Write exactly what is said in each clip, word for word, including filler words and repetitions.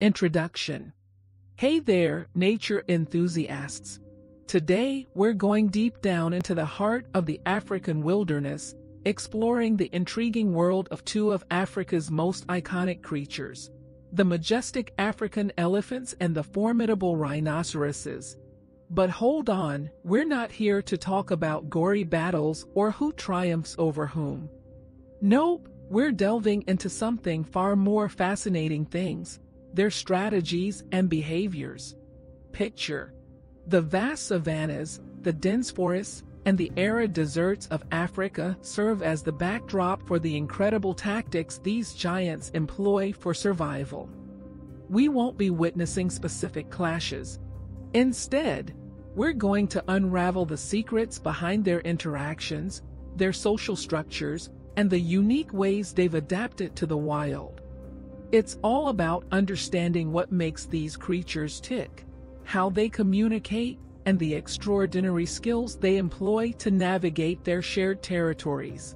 Introduction. Hey there, nature enthusiasts. Today, we're going deep down into the heart of the African wilderness, exploring the intriguing world of two of Africa's most iconic creatures, the majestic African elephants and the formidable rhinoceroses. But hold on, we're not here to talk about gory battles or who triumphs over whom. Nope, we're delving into something far more fascinating: things, their strategies and behaviors. Picture the vast savannas, the dense forests, and the arid deserts of Africa serve as the backdrop for the incredible tactics these giants employ for survival. We won't be witnessing specific clashes. Instead, we're going to unravel the secrets behind their interactions, their social structures, and the unique ways they've adapted to the wild. It's all about understanding what makes these creatures tick, how they communicate, and the extraordinary skills they employ to navigate their shared territories.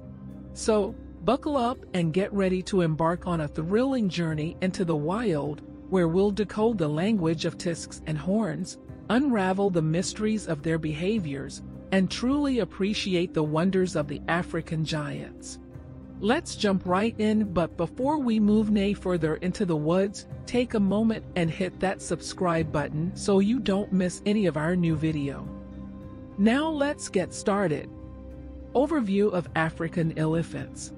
So, buckle up and get ready to embark on a thrilling journey into the wild, where we'll decode the language of tusks and horns, unravel the mysteries of their behaviors, and truly appreciate the wonders of the African giants. Let's jump right in, but before we move any further into the woods, take a moment and hit that subscribe button so you don't miss any of our new video. Now let's get started. Overview of African elephants.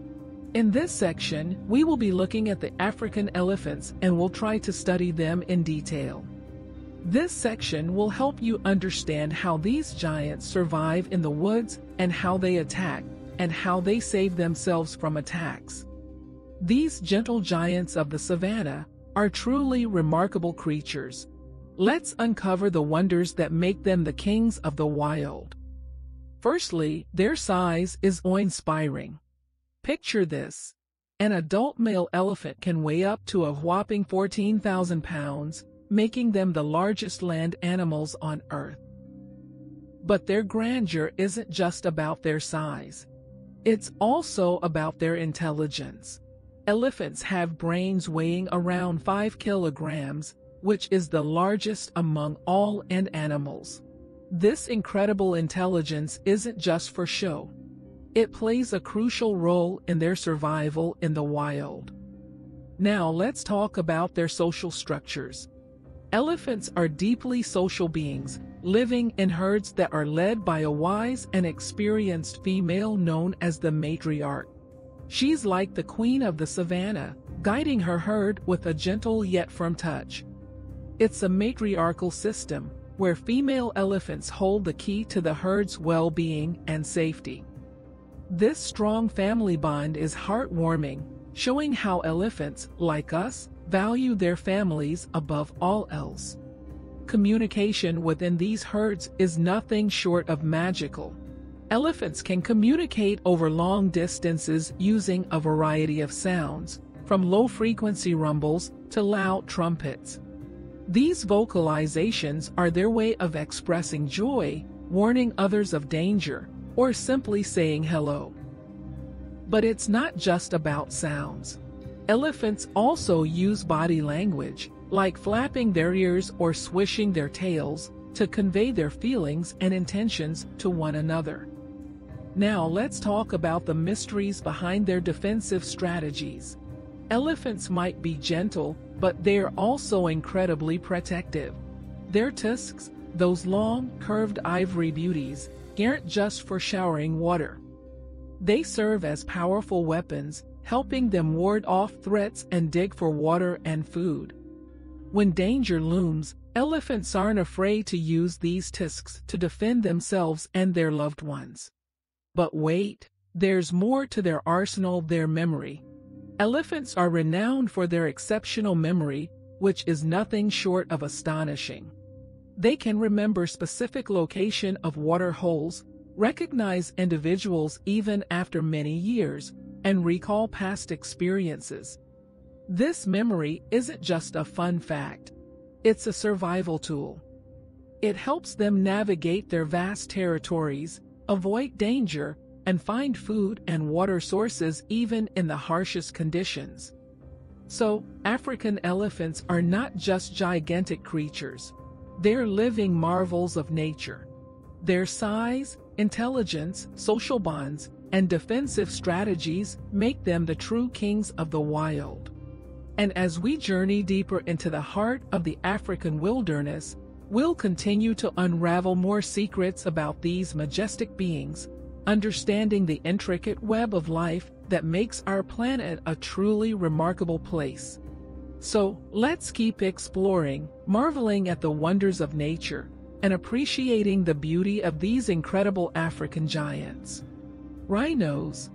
In this section, we will be looking at the African elephants and we'll try to study them in detail. This section will help you understand how these giants survive in the woods and how they attack, and how they save themselves from attacks. These gentle giants of the savanna are truly remarkable creatures. Let's uncover the wonders that make them the kings of the wild. Firstly, their size is awe-inspiring. Picture this. An adult male elephant can weigh up to a whopping fourteen thousand pounds, making them the largest land animals on Earth. But their grandeur isn't just about their size. It's also about their intelligence. Elephants have brains weighing around five kilograms, which is the largest among all land animals. This incredible intelligence isn't just for show. It plays a crucial role in their survival in the wild. Now let's talk about their social structures. Elephants are deeply social beings, living in herds that are led by a wise and experienced female known as the matriarch. She's like the queen of the savanna, guiding her herd with a gentle yet firm touch. It's a matriarchal system, where female elephants hold the key to the herd's well-being and safety. This strong family bond is heartwarming, showing how elephants, like us, value their families above all else. Communication within these herds is nothing short of magical. Elephants can communicate over long distances using a variety of sounds, from low-frequency rumbles to loud trumpets. These vocalizations are their way of expressing joy, warning others of danger, or simply saying hello. But it's not just about sounds. Elephants also use body language, like flapping their ears or swishing their tails, to convey their feelings and intentions to one another. Now let's talk about the mysteries behind their defensive strategies. Elephants might be gentle, but they're also incredibly protective. Their tusks, those long, curved ivory beauties, aren't just for showering water. They serve as powerful weapons, helping them ward off threats and dig for water and food. When danger looms, elephants aren't afraid to use these tusks to defend themselves and their loved ones. But wait, there's more to their arsenal: their memory. Elephants are renowned for their exceptional memory, which is nothing short of astonishing. They can remember specific location of water holes, recognize individuals even after many years, and recall past experiences. This memory isn't just a fun fact. It's a survival tool. It helps them navigate their vast territories, avoid danger, and find food and water sources even in the harshest conditions. So, African elephants are not just gigantic creatures. They're living marvels of nature. Their size, intelligence, social bonds, and defensive strategies make them the true kings of the wild. And as we journey deeper into the heart of the African wilderness, we'll continue to unravel more secrets about these majestic beings, understanding the intricate web of life that makes our planet a truly remarkable place. So, let's keep exploring, marveling at the wonders of nature, and appreciating the beauty of these incredible African giants. Rhinos.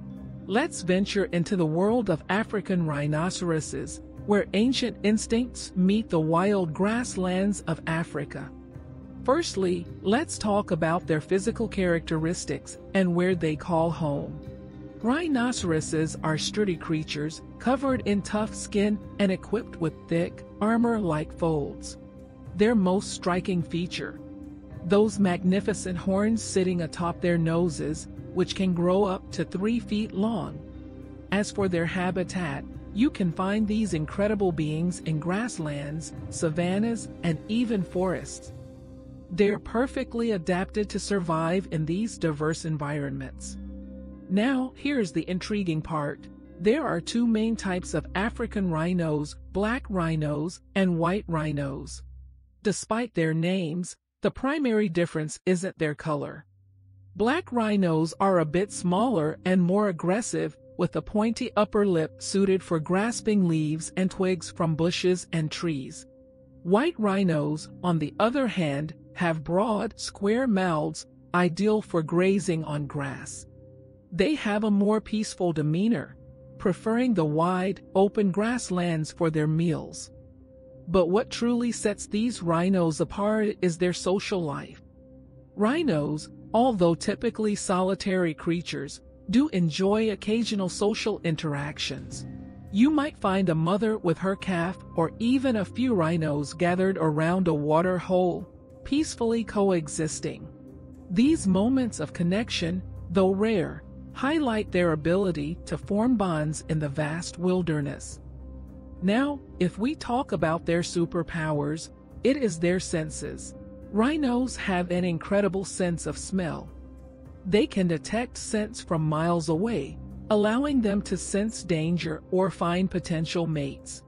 Let's venture into the world of African rhinoceroses, where ancient instincts meet the wild grasslands of Africa. Firstly, let's talk about their physical characteristics and where they call home. Rhinoceroses are sturdy creatures covered in tough skin and equipped with thick, armor-like folds. Their most striking feature, those magnificent horns sitting atop their noses, which can grow up to three feet long. As for their habitat, you can find these incredible beings in grasslands, savannas, and even forests. They're perfectly adapted to survive in these diverse environments. Now, here's the intriguing part. There are two main types of African rhinos, black rhinos and white rhinos. Despite their names, the primary difference isn't their color. Black rhinos are a bit smaller and more aggressive, with a pointy upper lip suited for grasping leaves and twigs from bushes and trees. White rhinos, on the other hand, have broad, square mouths, ideal for grazing on grass. They have a more peaceful demeanor, preferring the wide, open grasslands for their meals. But what truly sets these rhinos apart is their social life. Rhinos, although typically solitary creatures, do enjoy occasional social interactions. You might find a mother with her calf or even a few rhinos gathered around a water hole, peacefully coexisting. These moments of connection, though rare, highlight their ability to form bonds in the vast wilderness. Now, if we talk about their superpowers, it is their senses. Rhinos have an incredible sense of smell. They can detect scents from miles away, allowing them to sense danger or find potential mates.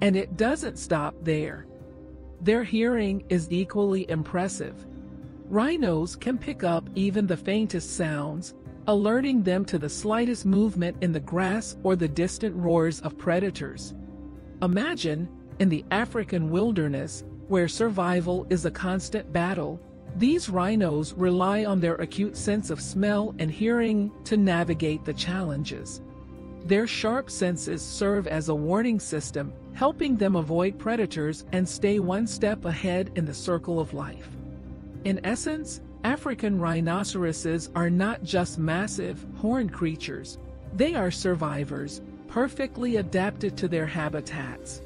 And it doesn't stop there. Their hearing is equally impressive. Rhinos can pick up even the faintest sounds, alerting them to the slightest movement in the grass or the distant roars of predators. Imagine, in the African wilderness, where survival is a constant battle, these rhinos rely on their acute sense of smell and hearing to navigate the challenges. Their sharp senses serve as a warning system, helping them avoid predators and stay one step ahead in the circle of life. In essence, African rhinoceroses are not just massive, horned creatures. They are survivors, perfectly adapted to their habitats.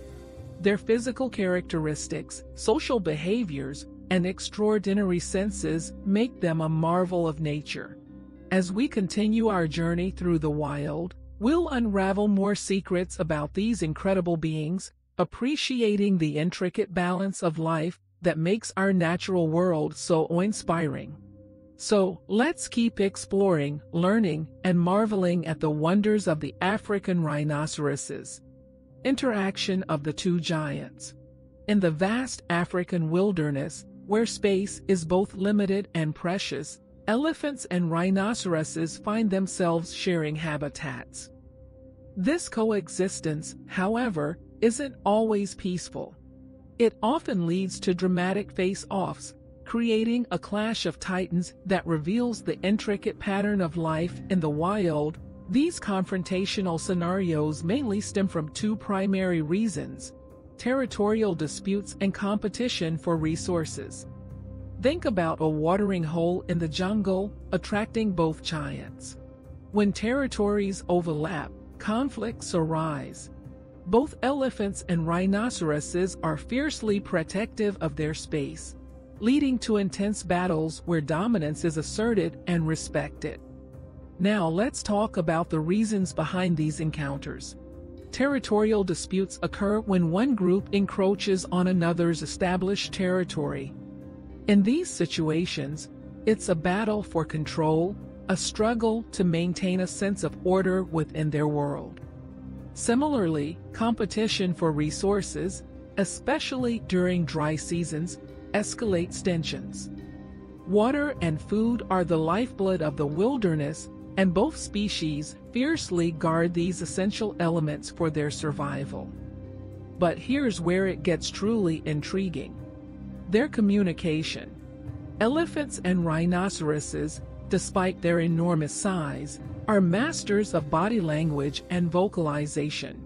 Their physical characteristics, social behaviors, and extraordinary senses make them a marvel of nature. As we continue our journey through the wild, we'll unravel more secrets about these incredible beings, appreciating the intricate balance of life that makes our natural world so inspiring. So, let's keep exploring, learning, and marveling at the wonders of the African rhinoceroses. Interaction of the two giants. In the vast African wilderness, where space is both limited and precious, elephants and rhinoceroses find themselves sharing habitats. This coexistence, however, isn't always peaceful. It often leads to dramatic face-offs, creating a clash of titans that reveals the intricate pattern of life in the wild. These confrontational scenarios mainly stem from two primary reasons: territorial disputes and competition for resources. Think about a watering hole in the jungle, attracting both giants. When territories overlap, conflicts arise. Both elephants and rhinoceroses are fiercely protective of their space, leading to intense battles where dominance is asserted and respected. Now let's talk about the reasons behind these encounters. Territorial disputes occur when one group encroaches on another's established territory. In these situations, it's a battle for control, a struggle to maintain a sense of order within their world. Similarly, competition for resources, especially during dry seasons, escalates tensions. Water and food are the lifeblood of the wilderness, and both species fiercely guard these essential elements for their survival. But here's where it gets truly intriguing. Their communication. Elephants and rhinoceroses, despite their enormous size, are masters of body language and vocalization.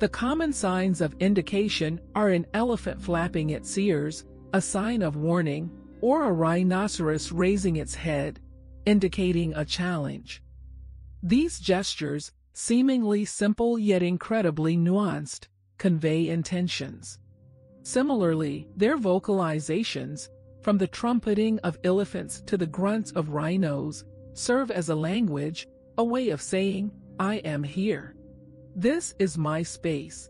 The common signs of indication are an elephant flapping its ears, a sign of warning, or a rhinoceros raising its head, indicating a challenge. These gestures, seemingly simple yet incredibly nuanced, convey intentions. Similarly, their vocalizations, from the trumpeting of elephants to the grunts of rhinos, serve as a language, a way of saying, I am here. This is my space.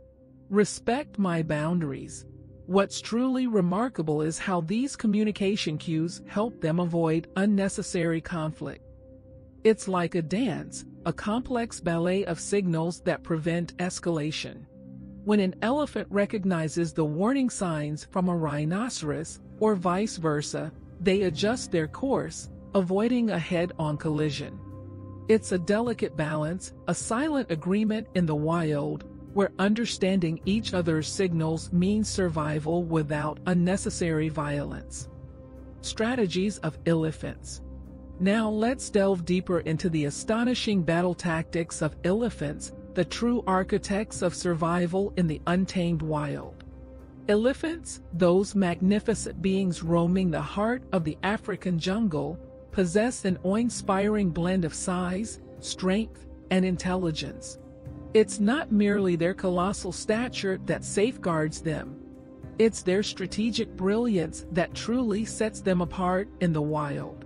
Respect my boundaries. What's truly remarkable is how these communication cues help them avoid unnecessary conflict. It's like a dance, a complex ballet of signals that prevent escalation. When an elephant recognizes the warning signs from a rhinoceros, or vice versa, they adjust their course, avoiding a head-on collision. It's a delicate balance, a silent agreement in the wild, where understanding each other's signals means survival without unnecessary violence. Strategies of elephants. Now let's delve deeper into the astonishing battle tactics of elephants, the true architects of survival in the untamed wild. Elephants, those magnificent beings roaming the heart of the African jungle, possess an awe-inspiring blend of size, strength, and intelligence. It's not merely their colossal stature that safeguards them. It's their strategic brilliance that truly sets them apart in the wild.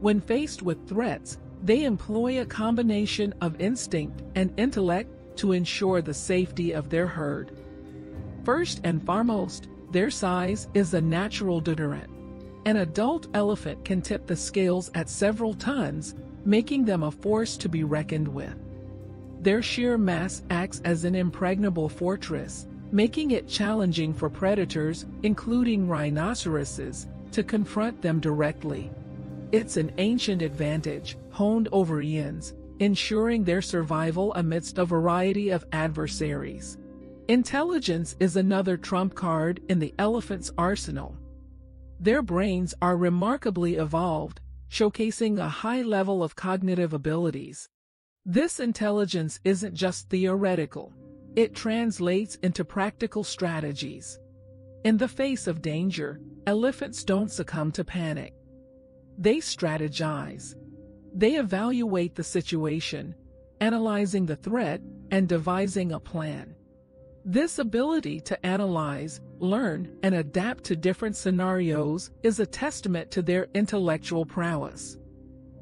When faced with threats, they employ a combination of instinct and intellect to ensure the safety of their herd. First and foremost, their size is a natural deterrent. An adult elephant can tip the scales at several tons, making them a force to be reckoned with. Their sheer mass acts as an impregnable fortress, making it challenging for predators, including rhinoceroses, to confront them directly. It's an ancient advantage, honed over eons, ensuring their survival amidst a variety of adversaries. Intelligence is another trump card in the elephant's arsenal. Their brains are remarkably evolved, showcasing a high level of cognitive abilities. This intelligence isn't just theoretical. It translates into practical strategies. In the face of danger, elephants don't succumb to panic. They strategize. They evaluate the situation, analyzing the threat, and devising a plan. This ability to analyze, learn, and adapt to different scenarios is a testament to their intellectual prowess.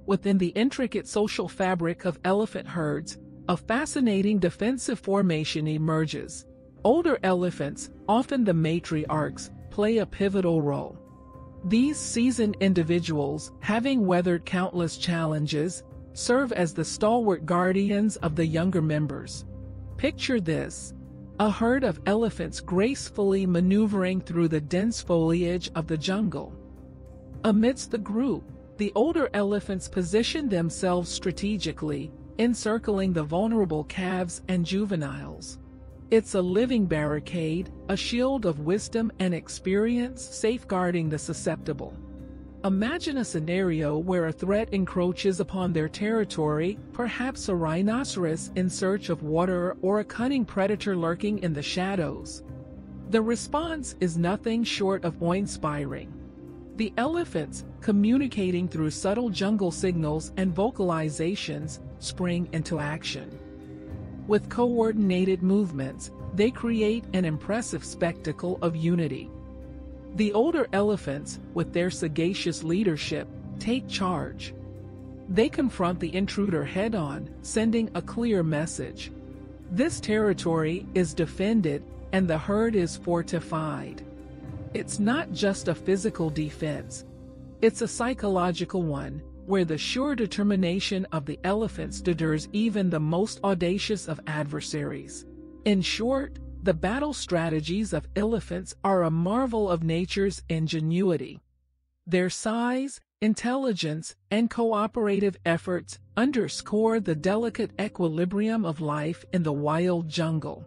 Within the intricate social fabric of elephant herds, a fascinating defensive formation emerges. Older elephants, often the matriarchs, play a pivotal role. These seasoned individuals, having weathered countless challenges, serve as the stalwart guardians of the younger members. Picture this: a herd of elephants gracefully maneuvering through the dense foliage of the jungle. Amidst the group, the older elephants position themselves strategically, encircling the vulnerable calves and juveniles. It's a living barricade, a shield of wisdom and experience safeguarding the susceptible. Imagine a scenario where a threat encroaches upon their territory, perhaps a rhinoceros in search of water or a cunning predator lurking in the shadows. The response is nothing short of awe-inspiring. The elephants, communicating through subtle jungle signals and vocalizations, spring into action. With coordinated movements, they create an impressive spectacle of unity. The older elephants, with their sagacious leadership, take charge. They confront the intruder head-on, sending a clear message. This territory is defended and the herd is fortified. It's not just a physical defense, it's a psychological one, where the sure determination of the elephants deters even the most audacious of adversaries. In short, the battle strategies of elephants are a marvel of nature's ingenuity. Their size, intelligence, and cooperative efforts underscore the delicate equilibrium of life in the wild jungle.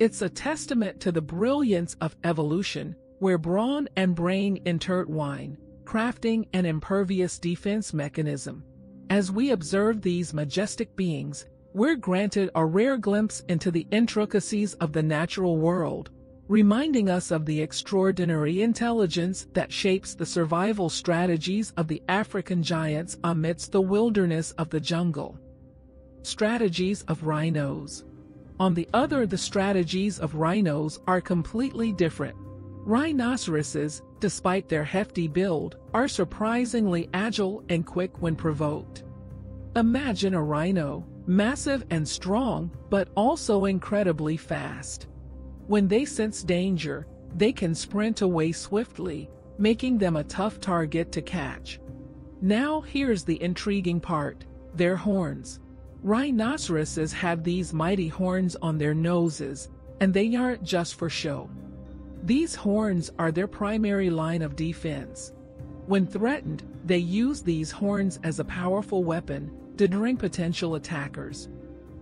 It's a testament to the brilliance of evolution, where brawn and brain intertwine, crafting an impervious defense mechanism. As we observe these majestic beings, we're granted a rare glimpse into the intricacies of the natural world, reminding us of the extraordinary intelligence that shapes the survival strategies of the African giants amidst the wilderness of the jungle. Strategies of rhinos. On the other, the strategies of rhinos are completely different. Rhinoceroses, despite their hefty build, are surprisingly agile and quick when provoked. Imagine a rhino, massive and strong, but also incredibly fast. When they sense danger, they can sprint away swiftly, making them a tough target to catch. Now here's the intriguing part: their horns. Rhinoceroses have these mighty horns on their noses, and they aren't just for show. These horns are their primary line of defense. When threatened, they use these horns as a powerful weapon, deterring potential attackers.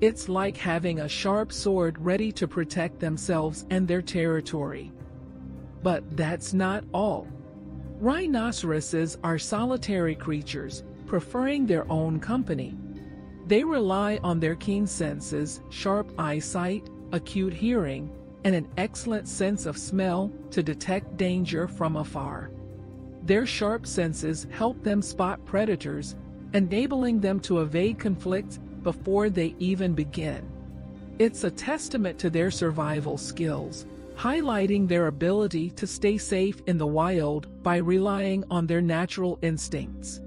It's like having a sharp sword ready to protect themselves and their territory. But that's not all. Rhinoceroses are solitary creatures, preferring their own company. They rely on their keen senses, sharp eyesight, acute hearing, and an excellent sense of smell to detect danger from afar. Their sharp senses help them spot predators, enabling them to evade conflicts before they even begin. It's a testament to their survival skills, highlighting their ability to stay safe in the wild by relying on their natural instincts.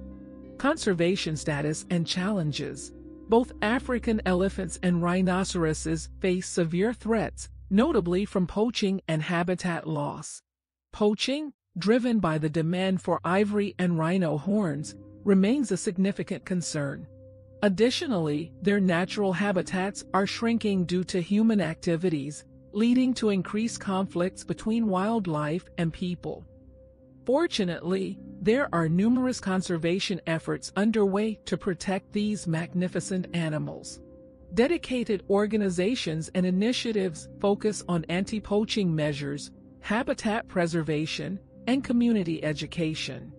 Conservation status and challenges. Both African elephants and rhinoceroses face severe threats, notably from poaching and habitat loss. Poaching, driven by the demand for ivory and rhino horns, remains a significant concern. Additionally, their natural habitats are shrinking due to human activities, leading to increased conflicts between wildlife and people. Fortunately, there are numerous conservation efforts underway to protect these magnificent animals. Dedicated organizations and initiatives focus on anti-poaching measures, habitat preservation, and community education.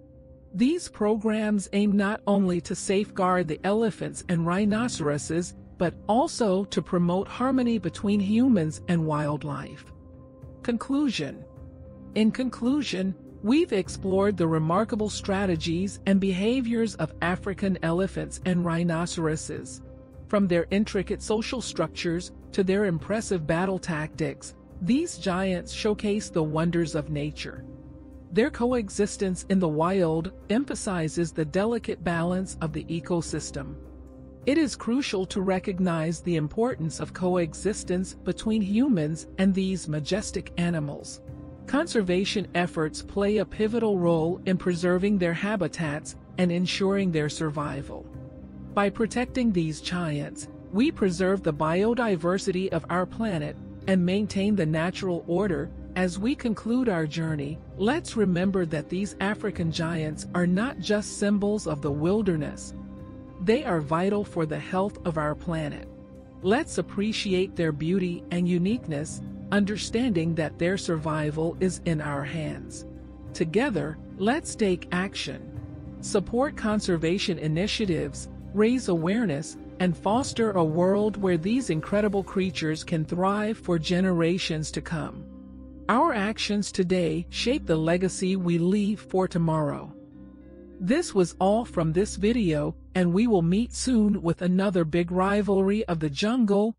These programs aim not only to safeguard the elephants and rhinoceroses, but also to promote harmony between humans and wildlife. Conclusion. In conclusion, we've explored the remarkable strategies and behaviors of African elephants and rhinoceroses. From their intricate social structures to their impressive battle tactics, these giants showcase the wonders of nature. Their coexistence in the wild emphasizes the delicate balance of the ecosystem. It is crucial to recognize the importance of coexistence between humans and these majestic animals. Conservation efforts play a pivotal role in preserving their habitats and ensuring their survival. By protecting these giants, we preserve the biodiversity of our planet and maintain the natural order. As we conclude our journey, let's remember that these African giants are not just symbols of the wilderness. They are vital for the health of our planet. Let's appreciate their beauty and uniqueness, understanding that their survival is in our hands. Together, let's take action, support conservation initiatives, raise awareness, and foster a world where these incredible creatures can thrive for generations to come. Our actions today shape the legacy we leave for tomorrow. This was all from this video, and we will meet soon with another big rivalry of the jungle.